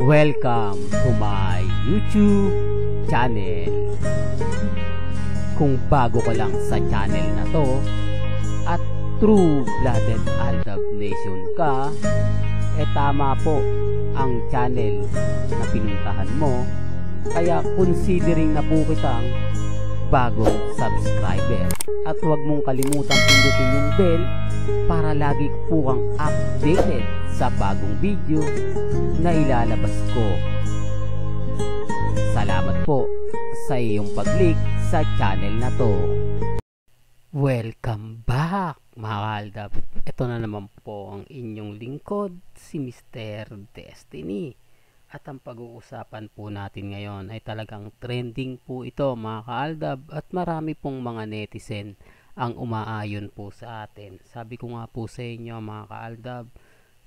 Welcome to my YouTube channel. Kung bago ka lang sa channel na to at true-blooded AlDub Nation ka, tama po ang channel na pinuntahan mo, kaya considering na po kitang bagong subscriber. At huwag mong kalimutan pindutin yung bell para lagi po kang updated sa bagong video na ilalabas ko. Salamat po sa iyong pag-click sa channel na to. Welcome back mga AlDub. Ito na naman po ang inyong lingkod, si Mr. Destiny. At ang pag-uusapan po natin ngayon ay talagang trending po ito mga AlDub, at marami pong mga netizen ang umaayon po sa atin. Sabi ko nga po sa inyo mga AlDub,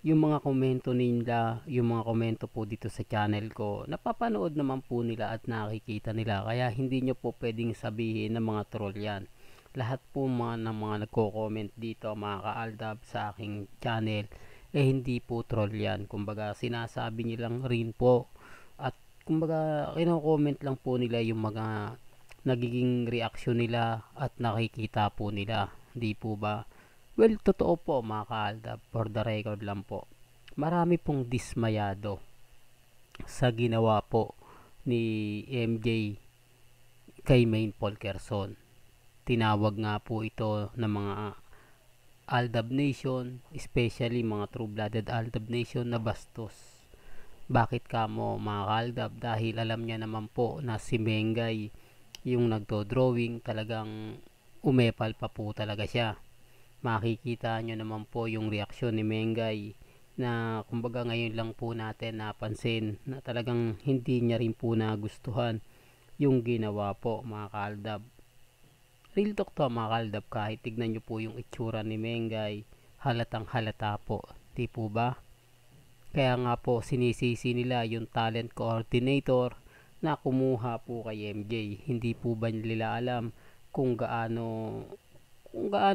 yung mga komento nila, yung mga komento po dito sa channel ko, napapanood naman po nila at nakikita nila. Kaya hindi nyo po pwedeng sabihin ng mga troll yan. Lahat po ng mga nagko-comment dito mga AlDub sa aking channel, hindi po troll yan. Kumbaga sinasabi nilang rin po. At kumbaga kino-comment lang po nila yung mga nagiging reaksyon nila at nakikita po nila. Hindi po ba? Well, totoo po mga AlDub, for the record lang po, marami pong dismayado sa ginawa po ni MJ kay Main Paul Clarkson. Tinawag nga po ito ng mga AlDub Nation, especially mga true-blooded AlDub Nation, na bastos. Bakit ka mo mga AlDub? Dahil alam niya naman po na si Menggay yung nagto-drawing, talagang umepal pa po talaga siya. Makikita nyo naman po yung reaksyon ni Menggay na kumbaga ngayon lang po natin napansin na talagang hindi niya rin po nagustuhan yung ginawa po mga AlDub. Real talk to mga AlDub, kahit tignan nyo po yung itsura ni Menggay, halatang halata po, di po ba? Kaya nga po sinisisi nila yung talent coordinator na kumuha po kay MJ. Hindi po ba nila alam kung gaano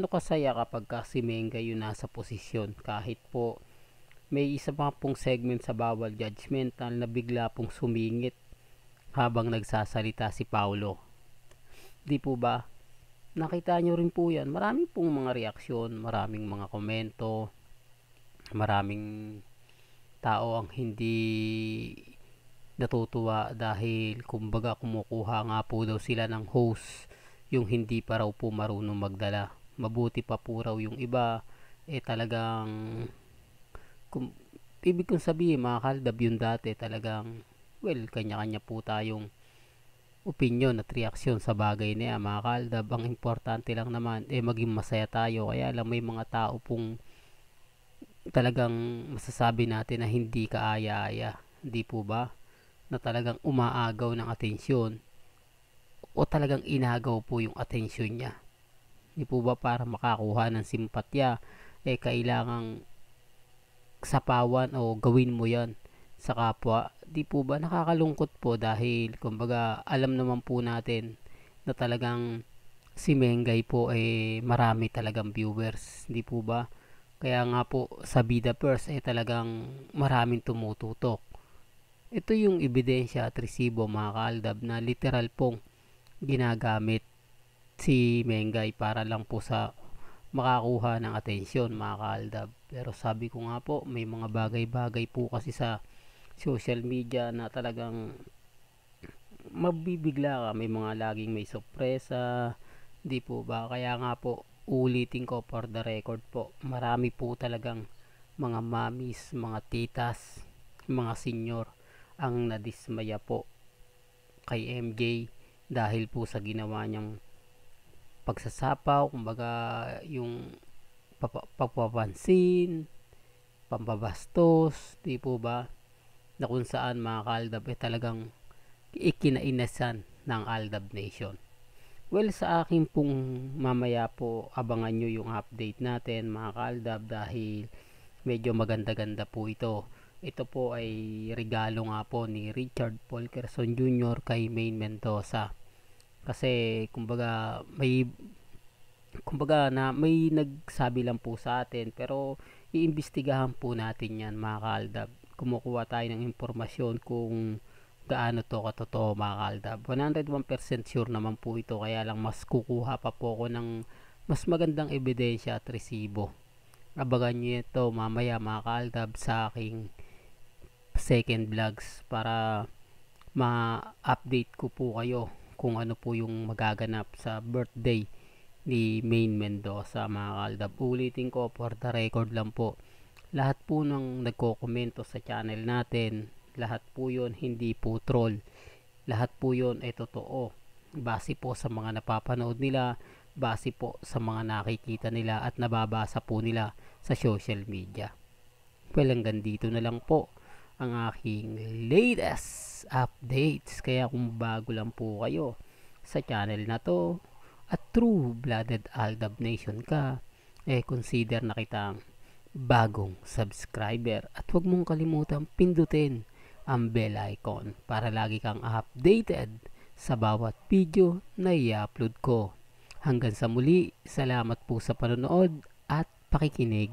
kasaya kapag si Menggay yung nasa posisyon? Kahit po may isa pa pong segment sa Bawal Judgmental na bigla pong sumingit habang nagsasalita si Paulo. Di po ba? Nakita nyo rin po yan. Maraming pong mga reaksyon, maraming mga komento, maraming tao ang hindi natutuwa dahil kumbaga kumukuha nga po daw sila ng host yung hindi pa raw po marunong magdala. Mabuti pa po raw yung iba. Talagang ibig kong sabihin mga AlDub, yun dati talagang well, kanya-kanya po tayong opinyon at reaksyon sa bagay niya mga AlDub. Ang importante lang naman maging masaya tayo. Kaya lang may mga tao pong talagang masasabi natin na hindi kaaya-aya, hindi po ba? Na talagang umaagaw ng atensyon o talagang inagaw po yung atensyon niya. Hindi po ba para makakuha ng simpatya, kailangang sapawan o gawin mo yan sa kapwa? Di po ba? Nakakalungkot po dahil kumbaga alam naman po natin na talagang si Menggay po marami talagang viewers, di po ba? Kaya nga po sa Bida Pers talagang maraming tumututok. Ito yung ebidensya at resibo mga AlDub na literal pong ginagamit si Menggay para lang po sa makakuha ng atensyon mga AlDub. Pero sabi ko nga po, may mga bagay-bagay po kasi sa social media na talagang mabibigla ka, may mga laging may sorpresa, di po ba? Kaya nga po ulitin ko, for the record po, marami po talagang mga mamis, mga titas, mga senior ang nadismaya po kay MJ dahil po sa ginawa niyang pagsasapaw, kumbaga yung pagpapansin, pambabastos, di po ba? Na kung saan mga AlDub talagang ikinainasan ng AlDub Nation. Well, sa akin pong mamaya po, abangan nyo yung update natin mga AlDub dahil medyo maganda-ganda po ito. Ito po ay regalo nga po ni Richard Faulkerson Jr. kay Maine Mendoza. Kasi kumbaga may nagsabi lang po sa atin, pero iimbestigahan po natin yan mga AlDub. kumukuha tayo ng impormasyon kung gaano to katotoo mga kaaldab. 101% sure naman po ito, kaya lang mas kukuha pa po ako ng mas magandang ebidensya at resibo. Abagan nyo ito mamaya mga kaaldab sa aking second vlogs para ma-update ko po kayo kung ano po yung magaganap sa birthday ni Maine Mendoza mga kaaldab. Ulitin ko, for the record lang po, lahat po ng nagko-komento sa channel natin, lahat po yun hindi po troll, lahat po yun ay totoo, base po sa mga napapanood nila, base po sa mga nakikita nila at nababasa po nila sa social media. Well, hanggang dito na lang po ang aking latest updates. Kaya kung bago lang po kayo sa channel na to at true-blooded AlDub Nation ka, eh consider na kitang bagong subscriber at huwag mong kalimutan pindutin ang bell icon para lagi kang updated sa bawat video na i-upload ko. Hanggang sa muli, salamat po sa panonood at pakikinig.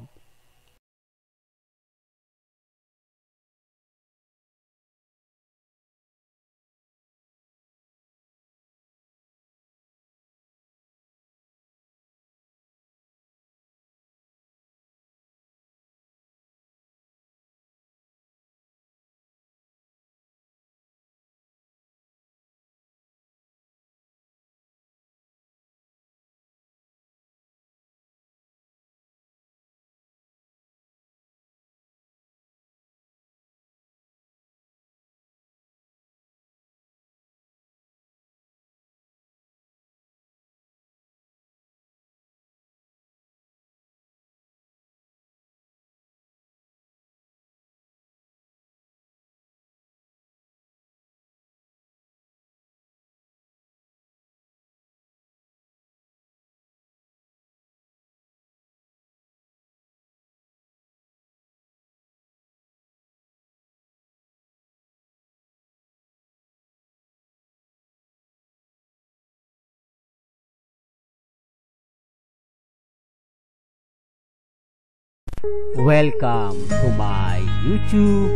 Welcome to my YouTube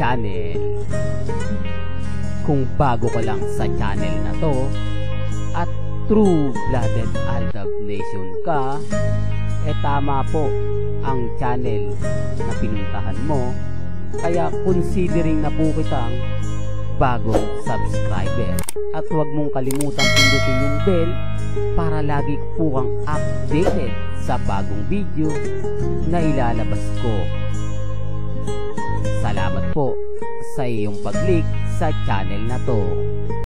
channel. Kung bago ka lang sa channel na to at true-blooded AlDub Nation ka, eh tama po ang channel na pinuntahan mo, kaya considering na po kitang bagong subscriber. At huwag mong kalimutan pindutin yung bell para lagi po kang updated sa bagong video na ilalabas ko. Salamat po sa iyong pag-click sa channel na to.